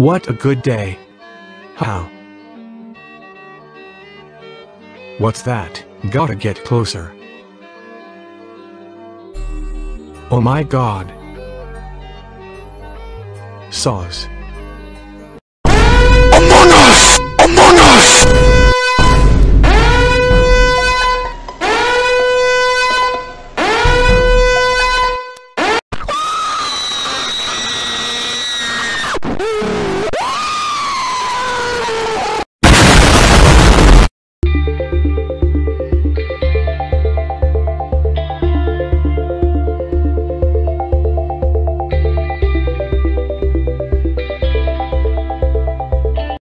What a good day. How? What's that? Gotta get closer. Oh my God. Saws.